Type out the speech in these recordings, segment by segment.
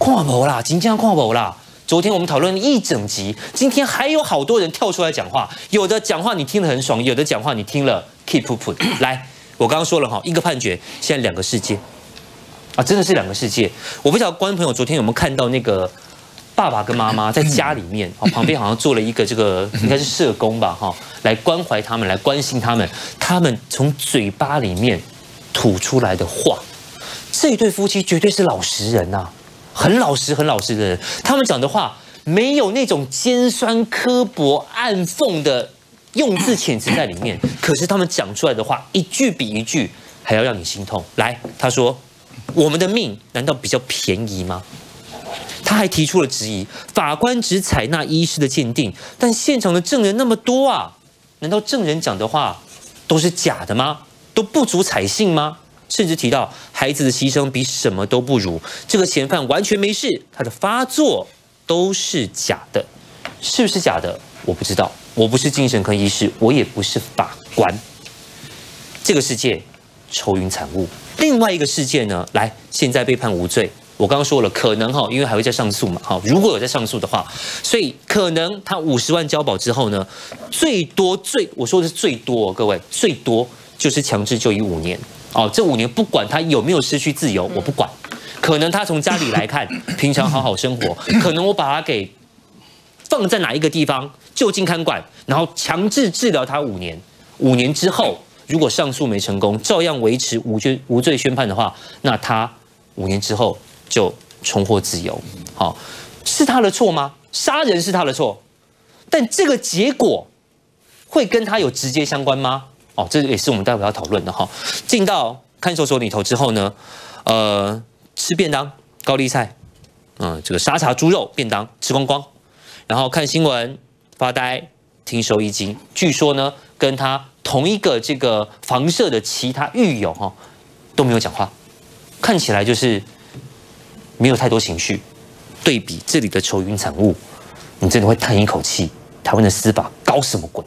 看不啦，真正看不啦。昨天我们讨论一整集，今天还有好多人跳出来讲话，有的讲话你听得很爽，有的讲话你听了 keep put。来，我刚刚说了哈，一个判决，现在两个世界啊，真的是两个世界。我不知道观众朋友昨天有没有看到那个爸爸跟妈妈在家里面，旁边好像做了一个这个应该是社工吧哈，来关怀他们，来关心他们，他们从嘴巴里面吐出来的话。 这一对夫妻绝对是老实人呐，很老实、很老实的人。他们讲的话没有那种尖酸刻薄、暗讽的用字遣词在里面，可是他们讲出来的话一句比一句还要让你心痛。来，他说：“我们的命难道比较便宜吗？”他还提出了质疑：法官只采纳医师的鉴定，但现场的证人那么多啊，难道证人讲的话都是假的吗？都不足采信吗？ 甚至提到孩子的牺牲比什么都不如，这个嫌犯完全没事，他的发作都是假的，是不是假的？我不知道，我不是精神科医师，我也不是法官。这个世界愁云惨雾。另外一个世界呢，来，现在被判无罪。我刚刚说了，可能哈，因为还会再上诉嘛，哈，如果有再上诉的话，所以可能他50万交保之后呢，我说的是最多，各位最多就是强制就医5年。 哦，这5年不管他有没有失去自由，我不管。可能他从家里来看，平常好好生活，可能我把他给放在哪一个地方，就近看管，然后强制治疗他5年。5年之后，如果上诉没成功，照样维持无罪宣判的话，那他5年之后就重获自由。好，是他的错吗？杀人是他的错，但这个结果会跟他有直接相关吗？ 哦，这也是我们待会要讨论的哈。进到看守所里头之后呢，吃便当、高丽菜，这个沙茶猪肉便当吃光光，然后看新闻、发呆、听收音机。据说呢，跟他同一个这个房舍的其他狱友哈都没有讲话，看起来就是没有太多情绪。对比这里的愁云惨雾，你真的会叹一口气，台湾的司法搞什么鬼？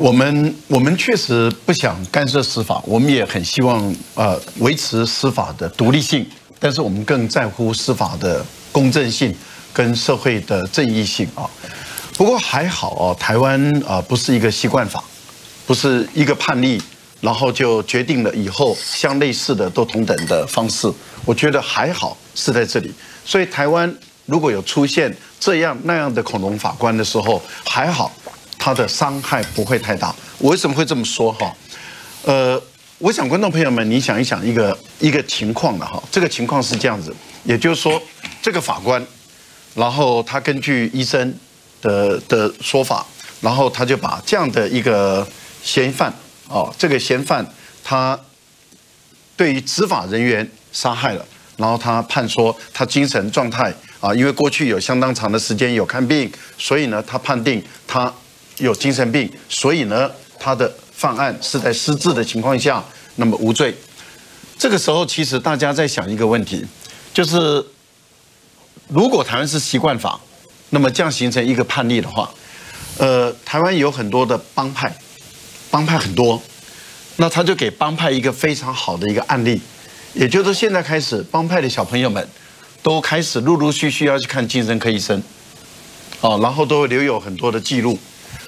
我们确实不想干涉司法，我们也很希望维持司法的独立性，但是我们更在乎司法的公正性跟社会的正义性啊。不过还好啊，台湾啊不是一个习惯法，不是一个判例，然后就决定了以后像类似的都同等的方式，我觉得还好是在这里，所以台湾如果有出现这样那样的恐龙法官的时候，还好。 他的伤害不会太大。我为什么会这么说哈？我想观众朋友们，你想一想一个情况了哈。这个情况是这样子，也就是说，这个法官，然后他根据医生的说法，然后他就把这样的一个嫌疑犯哦，这个嫌犯他对于执法人员杀害了，然后他判说他精神状态啊，因为过去有相当长的时间有看病，所以呢，他判定他。 有精神病，所以呢，他的犯案是在失智的情况下，那么无罪。这个时候，其实大家在想一个问题，就是如果台湾是习惯法，那么这样形成一个判例的话，台湾有很多的帮派，帮派很多，那他就给帮派一个非常好的一个案例，也就是现在开始，帮派的小朋友们都开始陆陆续续要去看精神科医生，哦，然后都会留有很多的记录。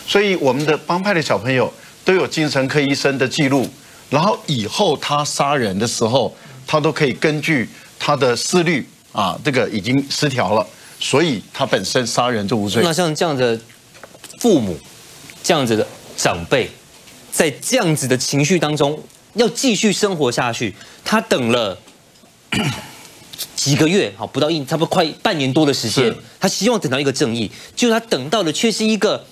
所以我们的帮派的小朋友都有精神科医生的记录，然后以后他杀人的时候，他都可以根据他的思虑啊，这个已经失调了，所以他本身杀人就无罪。那像这样的父母，这样子的长辈，在这样子的情绪当中要继续生活下去，他等了几个月，好不到差不多快半年多的时间，他希望等到一个正义，就他等到的却是一个。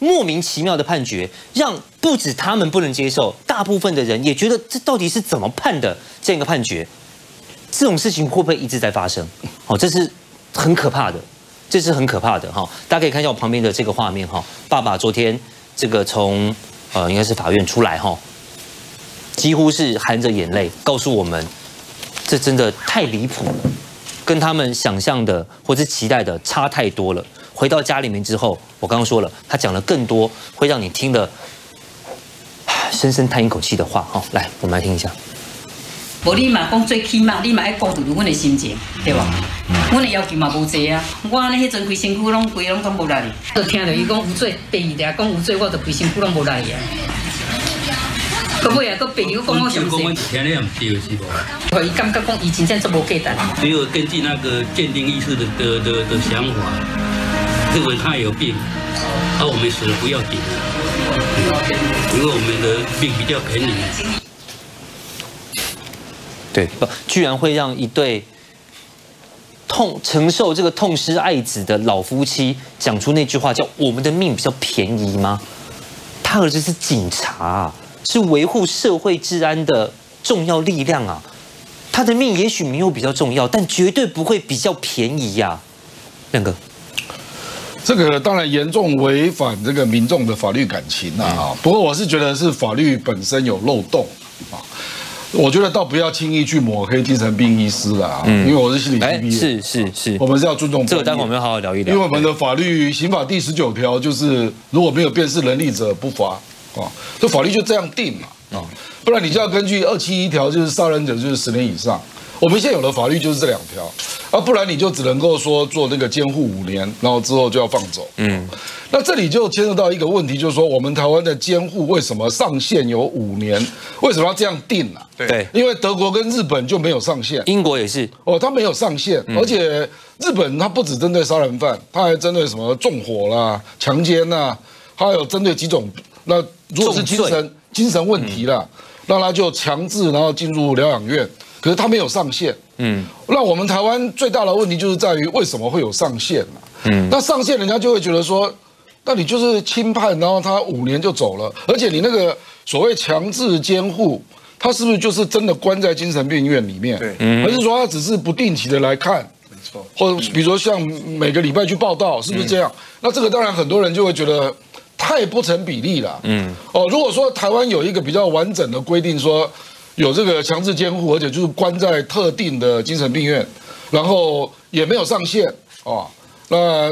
莫名其妙的判决，让不止他们不能接受，大部分的人也觉得这到底是怎么判的这样一个判决，这种事情会不会一直在发生？哦，这是很可怕的，这是很可怕的哈！大家可以看一下我旁边的这个画面哈，爸爸昨天这个从应该是法院出来哈，几乎是含着眼泪告诉我们，这真的太离谱了，跟他们想象的或者期待的差太多了。 回到家里面之后，我刚刚说了，他讲了更多会让你听了深深叹一口气的话。好，来，我们来听一下。无你嘛讲最起码，你嘛爱顾虑阮的心情，对无？阮的要求嘛无济啊。我安尼迄阵规身躯拢讲无力哩，就听到伊讲有罪，第二条讲有罪，我就规身躯拢无力去啊。到尾啊，到朋友讲我上济。听你唔对是无？伊感觉讲以前真做无价值。只有根据那个鉴定医师的想法，认为他有病，而我们死了不要紧，因为我们的病比较便宜。 对，居然会让一对承受这个痛失爱子的老夫妻讲出那句话，叫“我们的命比较便宜”吗？他儿子是警察啊，是维护社会治安的重要力量啊，他的命也许没有比较重要，但绝对不会比较便宜呀。亮哥，这个当然严重违反这个民众的法律感情啦啊。不过我是觉得是法律本身有漏洞啊。 我觉得倒不要轻易去抹黑精神病医师了啊，因为我是心理系毕业，是，我们是要尊重。这个待会我们要好好聊一聊，因为我们的法律刑法第19条就是如果没有辨识能力者不罚啊，这法律就这样定嘛啊，不然你就要根据271条就是杀人者就是10年以上，我们现在有的法律就是这2条啊，不然你就只能够说做那个监护5年，然后之后就要放走。嗯，那这里就牵涉到一个问题，就是说我们台湾的监护为什么上限有5年？为什么要这样定啊？ 对，因为德国跟日本就没有上限，英国也是哦，它没有上限，而且日本它不只针对杀人犯，它还针对什么纵火啦、强奸啦，它有针对几种。那如果是精神问题啦，那他就强制然后进入疗养院，可是它没有上限。嗯，那我们台湾最大的问题就是在于为什么会有上限啊？嗯，那上限人家就会觉得说，那你就是轻判，然后他5年就走了，而且你那个所谓强制监护。 他是不是就是真的关在精神病院里面？对，还是说他只是不定期的来看？没错，或者比如说像每个礼拜去报道，是不是这样？那这个当然很多人就会觉得太不成比例了。嗯，哦，如果说台湾有一个比较完整的规定，说有这个强制监护，而且就是关在特定的精神病院，然后也没有上限啊。 那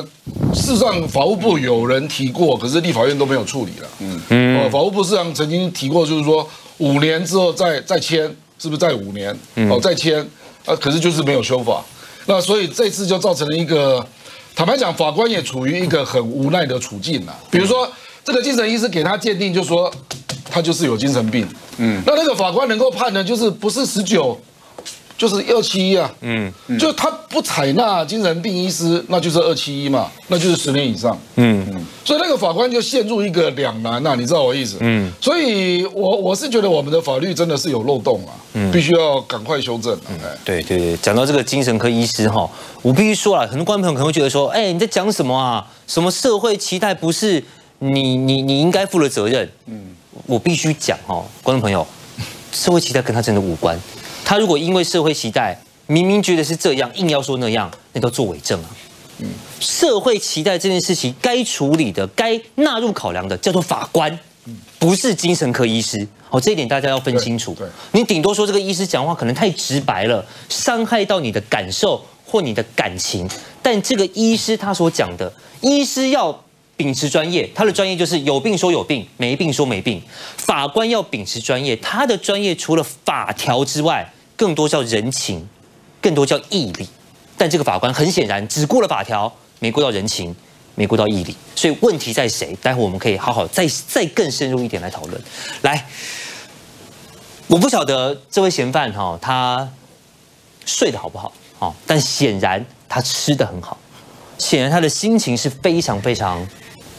事实上，法务部有人提过，可是立法院都没有处理了。法务部事实上曾经提过，就是说5年之后再签，是不是再5年？哦，再签啊，可是就是没有修法。那所以这次就造成了一个，坦白讲，法官也处于一个很无奈的处境啦。比如说，这个精神医师给他鉴定，就说他就是有精神病。嗯，那个法官能够判的，就是不是19。 就是271啊，就他不采纳精神病医师，那就是271嘛，那就是10年以上，所以那个法官就陷入一个两难呐，你知道我意思，所以我是觉得我们的法律真的是有漏洞啊，必须要赶快修正。对，讲到这个精神科医师哈，我必须说了，很多观众朋友可能会觉得说，哎，你在讲什么啊？什么社会期待不是你应该负的责任？我必须讲哦，观众朋友，社会期待跟他真的无关。 他如果因为社会期待，明明觉得是这样，硬要说那样，那叫做伪证啊。社会期待这件事情该处理的、该纳入考量的，叫做法官，不是精神科医师。哦，这一点大家要分清楚。你顶多说这个医师讲话可能太直白了，伤害到你的感受或你的感情，但这个医师他所讲的，医师要。 秉持专业，他的专业就是有病说有病，没病说没病。法官要秉持专业，他的专业除了法条之外，更多叫人情，更多叫义理。但这个法官很显然只顾了法条，没顾到人情，没顾到义理。所以问题在谁？待会我们可以好好再更深入一点来讨论。来，我不晓得这位嫌犯哈，他睡得好不好啊？但显然他吃得很好，显然他的心情是非常。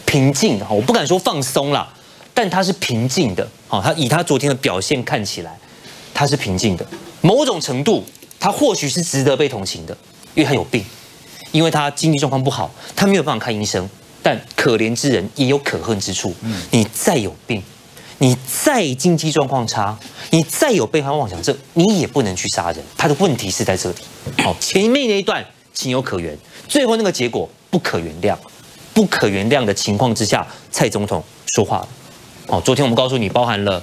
平静的，我不敢说放松啦，但他是平静的。好，他以他昨天的表现看起来，他是平静的。某种程度，他或许是值得被同情的，因为他有病，因为他经济状况不好，他没有办法看医生。但可怜之人也有可恨之处。你再有病，你再经济状况差，你再有被害妄想症，你也不能去杀人。他的问题是在这里。好，前面那一段情有可原，最后那个结果不可原谅。 不可原谅的情况之下，蔡总统说话了。哦，昨天我们告诉你，包含了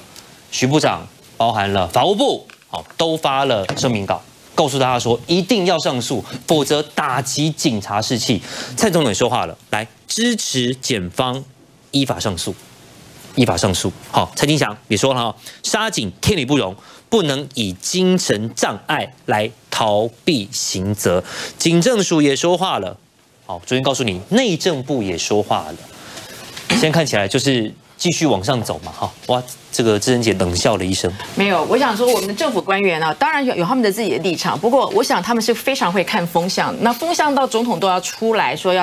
徐部长，包含了法务部，哦，都发了声明稿，告诉大家说一定要上诉，否则打击警察士气。蔡总统说话了，来支持检方依法上诉，依法上诉。好，蔡金祥也说了，杀警天理不容，不能以精神障碍来逃避刑责。警政署也说话了，好，昨天告诉你，内政部也说话了。现在看起来就是继续往上走嘛，哈，哇，这个志仁姐冷笑了一声。没有，我想说我们的政府官员啊，当然有他们的自己的立场，不过我想他们是非常会看风向，那风向到总统都要出来说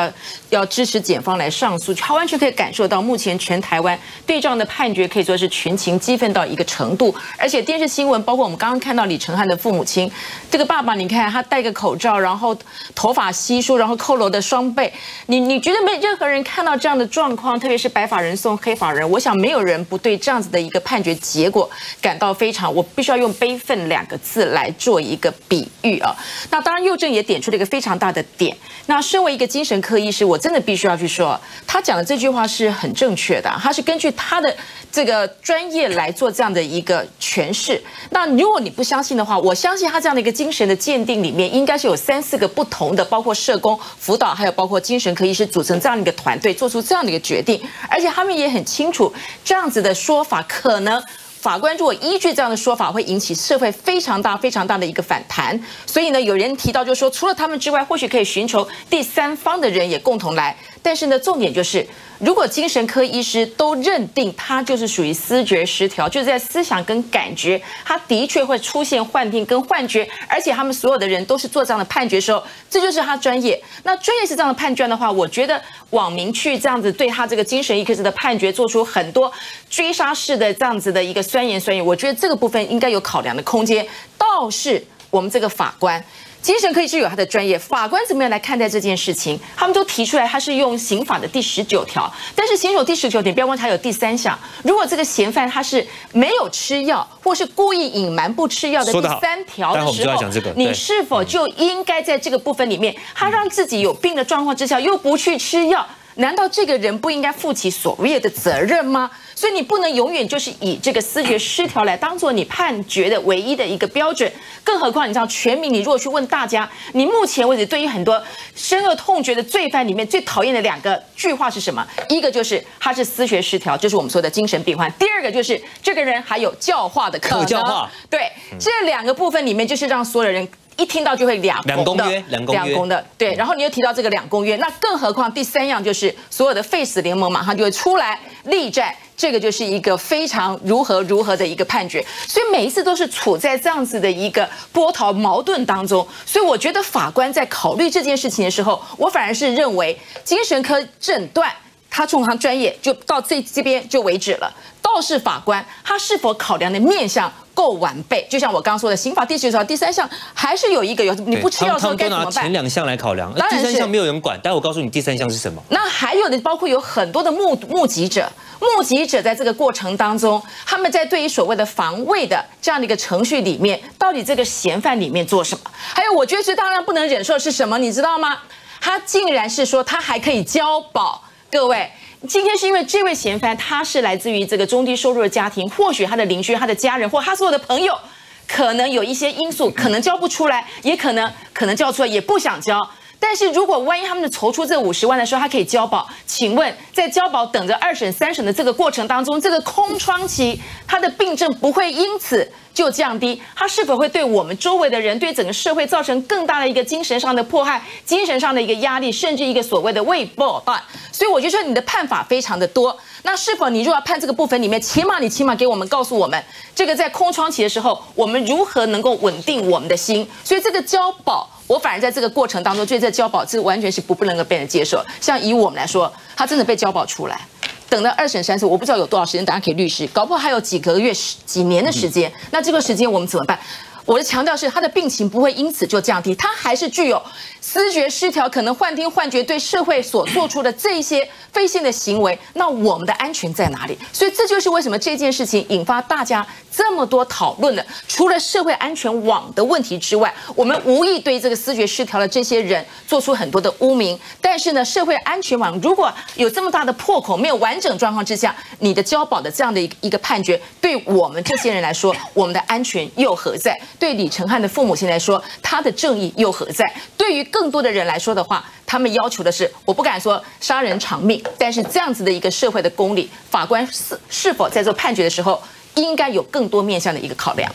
要支持检方来上诉，他完全可以感受到目前全台湾对这样的判决可以说是群情激愤到一个程度，而且电视新闻包括我们刚刚看到李承翰的父母亲，这个爸爸你看他戴个口罩，然后头发稀疏，然后佝偻的双臂，你觉得没任何人看到这样的状况，特别是白发人送黑发人。我想没有人不对这样子的一个判决结果感到非常，我必须要用悲愤2个字来做一个比喻啊。那当然，右政也点出了一个非常大的点。那身为一个精神科医师，我真的必须要去说，他讲的这句话是很正确的，他是根据他的这个专业来做这样的一个诠释。那如果你不相信的话，我相信他这样的一个精神的鉴定里面，应该是有3、4个不同的，包括社工、辅导，还有包括精神科医师组成这样的一个团队，做出这样的一个决定，而且他们也很清楚。这样子的说法，可能法官如果依据这样的说法，会引起社会非常大的一个反弹。所以呢，有人提到就是说，除了他们之外，或许可以寻求第三方的人也共同来。但是呢，重点就是，如果精神科医师都认定他就是属于思觉失调，就是在思想跟感觉，他的确会出现幻听跟幻觉，而且他们所有的人都是做这样的判决的时候，这就是他专业。那专业是这样的判断的话，我觉得网民去这样子对他这个精神医科的判决做出很多追杀式的这样子的一个酸言，我觉得这个部分应该有考量的空间。倒是我们这个法官。精神科医师有他的专业，法官怎么样来看待这件事情？他们都提出来，他是用刑法的第19条，但是刑法第19条，你不要忘记还有第3项。如果这个嫌犯他是没有吃药，或是故意隐瞒不吃药的第3条的时候，你是否就应该在这个部分里面，他让自己有病的状况之下又不去吃药？难道这个人不应该负起所谓的责任吗？所以你不能永远就是以这个思觉失调来当做你判决的唯一的一个标准。更何况，你知道全民，你如果去问大家，你目前为止对于很多深恶痛绝的罪犯里面最讨厌的2个句话是什么？一个就是他是思觉失调，就是我们说的精神病患；第2个就是这个人还有教化的可能。教化，对，这2个部分里面就是让所有人。一听到就会两公约，对，然后你又提到这个2公约，那更何况第3样就是所有的废死联盟马上就会出来力战，这个就是一个非常如何的一个判决，所以每一次都是处在这样子的一个波涛矛盾当中，所以我觉得法官在考虑这件事情的时候，我反而是认为精神科诊断。他从他专业就到这边就为止了。倒是法官他是否考量的面向够完备？就像我刚说的，刑法第19条第3项还是有一个有你不吃药的时候该怎么办？前2项来考量，第3项没有人管。但我告诉你，第3项是什么？那还有的包括有很多的目击者，目击者在这个过程当中，他们在对于所谓的防卫的这样的一个程序里面，到底这个嫌犯里面做什么？还有，我觉得最当然不能忍受的是什么？你知道吗？他竟然是说他还可以交保。各位，今天是因为这位嫌犯他是来自于这个中低收入的家庭，或许他的邻居、他的家人或他所有的朋友，可能有一些因素，可能交不出来，也可能交出来，也不想交。但是如果万一他们筹出这50万的时候，他可以交保，请问在交保等着2审、3审的这个过程当中，这个空窗期，他的病症不会因此就降低，他是否会对我们周围的人、对整个社会造成更大的一个精神上的迫害、精神上的一个压力，甚至一个所谓的未报案？所以我就说你的判法非常的多。那是否你如果要判这个部分里面，起码给我们告诉我们，这个在空窗期的时候，我们如何能够稳定我们的心？所以这个交保，我反而在这个过程当中，对这交保这完全是不能够被人接受。像以我们来说，他真的被交保出来。等到2审、3审，我不知道有多少时间，等下给律师，搞不好还有几个月、几年的时间。那这个时间我们怎么办？我的强调是，他的病情不会因此就降低，他还是具有思觉失调、可能幻听、幻觉，对社会所做出的这些非性的行为，那我们的安全在哪里？所以这就是为什么这件事情引发大家这么多讨论的。除了社会安全网的问题之外，我们无意对这个思觉失调的这些人做出很多的污名。但是呢，社会安全网如果有这么大的破口，没有完整状况之下，你的交保的这样的一个判决，对我们这些人来说，我们的安全又何在？对李承翰的父母亲来说，他的正义又何在？对于更多的人来说的话，他们要求的是，我不敢说杀人偿命，但是这样子的一个社会的公理，法官是否在做判决的时候，应该有更多面向的一个考量。